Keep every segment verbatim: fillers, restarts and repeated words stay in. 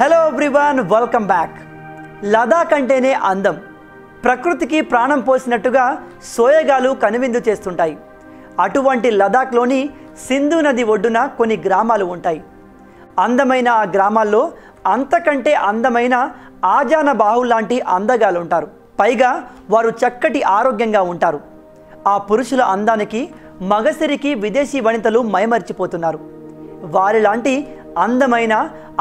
Hello everyone, welcome back. Ladakh అంటేనే అందం, ప్రకృతికి ప్రాణం పోసినట్టుగా సోయగాలు కనువిందు చేస్తుంటాయి. అటువంటి లదాఖ్లోని సింధు నది ఒడ్డున కొన్ని గ్రామాలు ఉంటాయి. అందమైన ఆ గ్రామాల్లో అంతకంటే అందమైన ఆజాన బాహుల్ లాంటి అందగాలు ఉంటారు. పైగా వారు చక్కటి ఆరోగ్యంగా ఉంటారు. ఆ పురుషుల అందానికి మగసిరికి విదేశీ వనితలు మైమర్చిపోతున్నారు. వారిలాంటి అందమైన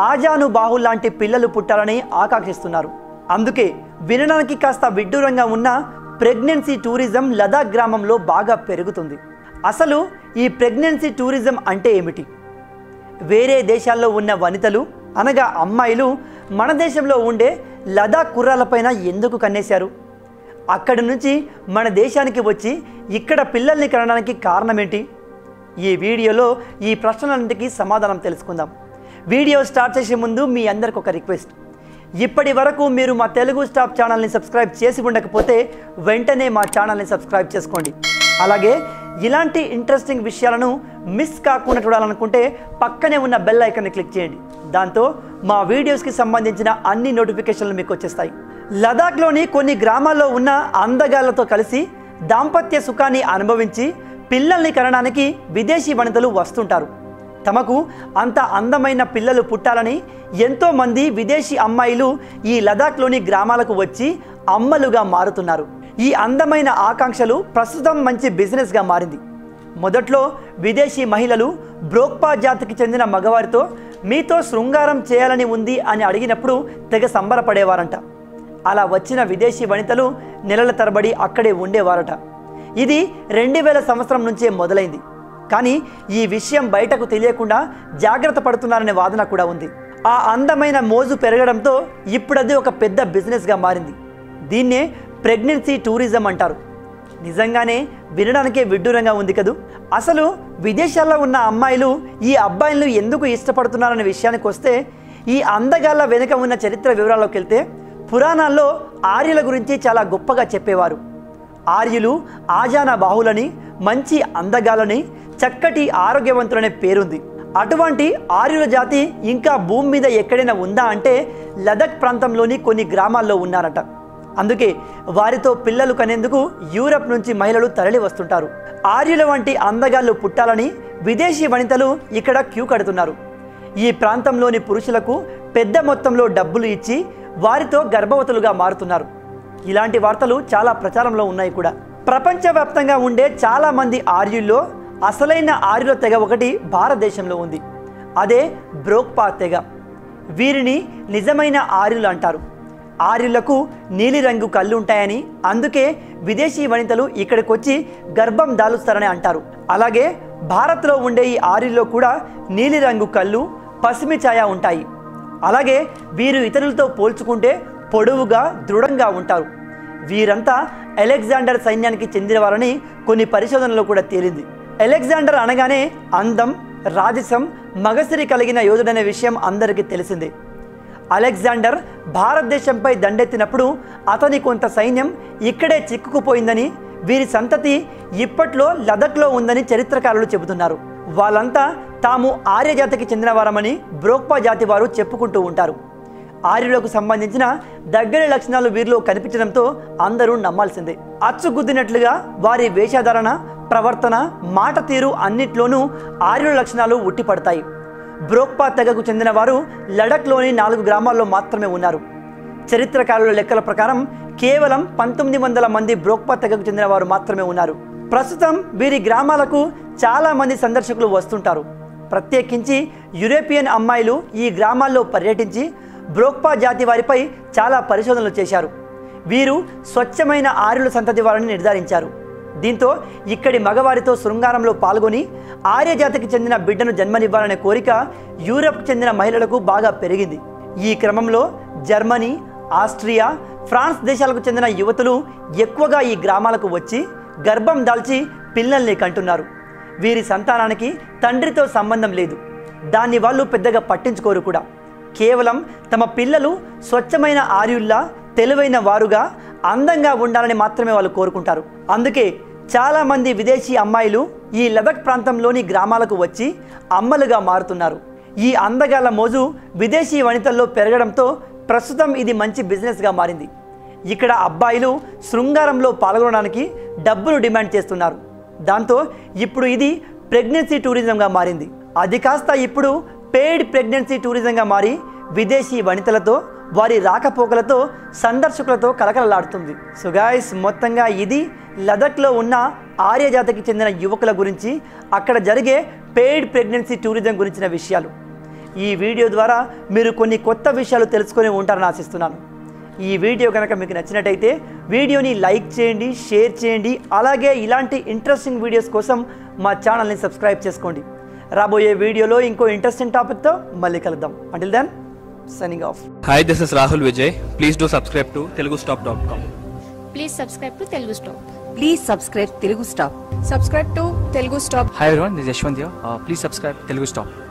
ఆజాను బాహుల్ లాంటి పిల్లలు పుట్టాలని ఆకాంక్షిస్తున్నారు. అందుకే వినడానికి కాస్త విడ్డూరంగా ఉన్న ప్రెగ్నెన్సీ టూరిజం లదాఖ్ గ్రామంలో బాగా పెరుగుతుంది. అసలు ఈ ప్రెగ్నెన్సీ టూరిజం అంటే ఏమిటి? వేరే దేశాల్లో ఉన్న వనితలు అనగా అమ్మాయిలు మన దేశంలో ఉండే లదాఖ్ కుర్రాలపైన ఎందుకు కన్నేశారు? అక్కడి నుంచి మన దేశానికి వచ్చి ఇక్కడ పిల్లల్ని కనడానికి కారణమేంటి? ఈ వీడియోలో ఈ ప్రశ్నలన్నింటికీ సమాధానం తెలుసుకుందాం. వీడియో స్టార్ట్ చేసే ముందు మీ అందరికి ఒక రిక్వెస్ట్. ఇప్పటి వరకు మీరు మా తెలుగు స్టాప్ ఛానల్ని సబ్స్క్రైబ్ చేసి ఉండకపోతే వెంటనే మా ఛానల్ని సబ్స్క్రైబ్ చేసుకోండి. అలాగే ఇలాంటి ఇంట్రెస్టింగ్ విషయాలను మిస్ కాకుండా చూడాలనుకుంటే పక్కనే ఉన్న బెల్ ఐకాన్ని క్లిక్ చేయండి. దాంతో మా వీడియోస్కి సంబంధించిన అన్ని నోటిఫికేషన్లు మీకు వచ్చేస్తాయి. లదాఖ్లోని కొన్ని గ్రామాల్లో ఉన్న అందగాళ్లతో కలిసి దాంపత్య సుఖాన్ని అనుభవించి పిల్లల్ని కనడానికి విదేశీ వనితలు వస్తుంటారు. తమకు అంత అందమైన పిల్లలు పుట్టాలని ఎంతోమంది విదేశీ అమ్మాయిలు ఈ లదాఖ్లోని గ్రామాలకు వచ్చి అమ్మలుగా మారుతున్నారు. ఈ అందమైన ఆకాంక్షలు ప్రస్తుతం మంచి బిజినెస్గా మారింది. మొదట్లో విదేశీ మహిళలు బ్రోక్పా జాతికి చెందిన మగవారితో మీతో శృంగారం చేయాలని ఉంది అని అడిగినప్పుడు తెగ సంబరపడేవారంట. అలా వచ్చిన విదేశీ వనితలు నెలల తరబడి అక్కడే ఉండేవారట. ఇది రెండు వేల సంవత్సరం నుంచే మొదలైంది. కానీ ఈ విషయం బయటకు తెలియకుండా జాగ్రత్త పడుతున్నారనే వాదన కూడా ఉంది. ఆ అందమైన మోజు పెరగడంతో ఇప్పుడది ఒక పెద్ద బిజినెస్గా మారింది. దీన్నే ప్రెగ్నెన్సీ టూరిజం అంటారు. నిజంగానే వినడానికే విడ్డూరంగా ఉంది కదూ. అసలు విదేశాల్లో ఉన్న అమ్మాయిలు ఈ అబ్బాయిలను ఎందుకు ఇష్టపడుతున్నారనే విషయానికి వస్తే, ఈ అందగాళ్ళ వెనుక ఉన్న చరిత్ర వివరాల్లోకి వెళ్తే పురాణాల్లో ఆర్యుల గురించి చాలా గొప్పగా చెప్పేవారు. ఆర్యులు ఆజాన బాహులని, మంచి అందగాలని, చక్కటి ఆరోగ్యవంతులనే పేరుంది. అటువంటి ఆర్యుల జాతి ఇంకా భూమి మీద ఎక్కడైనా ఉందా అంటే లదాఖ్ ప్రాంతంలోని కొన్ని గ్రామాల్లో ఉన్నారట. అందుకే వారితో పిల్లలు కనేందుకు యూరప్ నుంచి మహిళలు తరలి వస్తుంటారు. ఆర్యుల వంటి అందగాళ్ళు పుట్టాలని విదేశీ వనితలు ఇక్కడ క్యూ కడుతున్నారు. ఈ ప్రాంతంలోని పురుషులకు పెద్ద మొత్తంలో డబ్బులు ఇచ్చి వారితో గర్భవతులుగా మారుతున్నారు. ఇలాంటి వార్తలు చాలా ప్రచారంలో ఉన్నాయి కూడా. ప్రపంచవ్యాప్తంగా ఉండే చాలామంది ఆర్యుల్లో అసలైన ఆర్యుల తెగ ఒకటి భారతదేశంలో ఉంది. అదే బ్రోక్పా తెగ. వీరిని నిజమైన ఆర్యులు అంటారు. ఆర్యులకు నీలిరంగు కళ్ళు ఉంటాయని అందుకే విదేశీ వనితలు ఇక్కడికి వచ్చి గర్భం దాలుస్తారని అంటారు. అలాగే భారత్లో ఉండే ఈ ఆర్యుల్లో కూడా నీలిరంగు కళ్ళు, పసిమి ఛాయ ఉంటాయి. అలాగే వీరు ఇతరులతో పోల్చుకుంటే పొడవుగా, దృఢంగా ఉంటారు. వీరంతా అలెగ్జాండర్ సైన్యానికి చెందినవారని కొన్ని పరిశోధనలు కూడా తేలింది. అలెగ్జాండర్ అనగానే అందం, రాజసం, మగసిరి కలిగిన యోధుడనే విషయం అందరికీ తెలిసిందే. అలెగ్జాండర్ భారతదేశంపై దండెత్తినప్పుడు అతని కొంత సైన్యం ఇక్కడే చిక్కుకుపోయిందని, వీరి సంతతి ఇప్పట్లో లదాఖ్లో ఉందని చరిత్రకారులు చెబుతున్నారు. వాళ్ళంతా తాము ఆర్యజాతికి చెందినవారమని బ్రోక్పా జాతి వారు చెప్పుకుంటూ ఉంటారు. ఆర్యులకు సంబంధించిన దగ్గరి లక్షణాలు వీరిలో కనిపించడంతో అందరూ నమ్మాల్సిందే. అచ్చుగుద్దినట్లుగా వారి వేషధారణ, ప్రవర్తన, మాట తీరు అన్నిట్లోనూ ఆర్యుల లక్షణాలు ఉట్టిపడతాయి. బ్రోక్పా తెగకు చెందిన వారు లడఖ్లోని నాలుగు గ్రామాల్లో మాత్రమే ఉన్నారు. చరిత్రకారుల లెక్కల ప్రకారం కేవలం పంతొమ్మిది వందల మంది బ్రోక్పా తెగకు చెందిన వారు మాత్రమే ఉన్నారు. ప్రస్తుతం వీరి గ్రామాలకు చాలామంది సందర్శకులు వస్తుంటారు. ప్రత్యేకించి యూరోపియన్ అమ్మాయిలు ఈ గ్రామాల్లో పర్యటించి బ్రోక్పా జాతి వారిపై చాలా పరిశోధనలు చేశారు. వీరు స్వచ్ఛమైన ఆర్యుల సంతతి వారిని నిర్ధారించారు. దీంతో ఇక్కడి మగవారితో శృంగారంలో పాల్గొని ఆర్యజాతికి చెందిన బిడ్డను జన్మనివ్వాలనే కోరిక యూరప్కు చెందిన మహిళలకు బాగా పెరిగింది. ఈ క్రమంలో జర్మనీ, ఆస్ట్రియా, ఫ్రాన్స్ దేశాలకు చెందిన యువతులు ఎక్కువగా ఈ గ్రామాలకు వచ్చి గర్భం దాల్చి పిల్లల్ని కంటున్నారు. వీరి సంతానానికి తండ్రితో సంబంధం లేదు. దాన్ని వాళ్ళు పెద్దగా పట్టించుకోరు కూడా. కేవలం తమ పిల్లలు స్వచ్ఛమైన ఆర్యుల్లా, తెలివైన వారుగా, అందంగా ఉండాలని మాత్రమే వాళ్ళు కోరుకుంటారు. అందుకే చాలామంది విదేశీ అమ్మాయిలు ఈ లదాఖ్ ప్రాంతంలోని గ్రామాలకు వచ్చి అమ్మలుగా మారుతున్నారు. ఈ అందగాల మోజు విదేశీ వనితల్లో పెరగడంతో ప్రస్తుతం ఇది మంచి బిజినెస్గా మారింది. ఇక్కడ అబ్బాయిలు శృంగారంలో పాల్గొనడానికి డబ్బును డిమాండ్ చేస్తున్నారు. దాంతో ఇప్పుడు ఇది ప్రెగ్నెన్సీ టూరిజంగా మారింది. అది కాస్త ఇప్పుడు పెయిడ్ ప్రెగ్నెన్సీ టూరిజంగా మారి విదేశీ వనితలతో వారి రాకపోకలతో సందర్శకులతో కలకలలాడుతుంది. సో గైస్, మొత్తంగా ఇది లదఖ్లో ఉన్న ఆర్యజాతికి చెందిన యువకుల గురించి, అక్కడ జరిగే పెయిడ్ ప్రెగ్నెన్సీ టూరిజం గురించిన విషయాలు. ఈ వీడియో ద్వారా మీరు కొన్ని కొత్త విషయాలు తెలుసుకొని ఉంటారని ఆశిస్తున్నాను. ఈ వీడియో కనుక మీకు నచ్చినట్టయితే వీడియోని లైక్ చేయండి, షేర్ చేయండి. అలాగే ఇలాంటి ఇంట్రెస్టింగ్ వీడియోస్ కోసం మా ఛానల్ని సబ్స్క్రైబ్ చేసుకోండి. రాబోయే వీడియోలో ఇంకో ఇంట్రెస్టింగ్ టాపిక్తో మళ్ళీ కలుద్దాం. Until then, signing off. Hi, this is Rahul Vijay. Please do subscribe to Telugustop dot com. Please subscribe to Telugustop. Please subscribe Telugustop. Subscribe to Telugustop. Hi everyone, this is Ashwandhya. Uh, please subscribe Telugustop.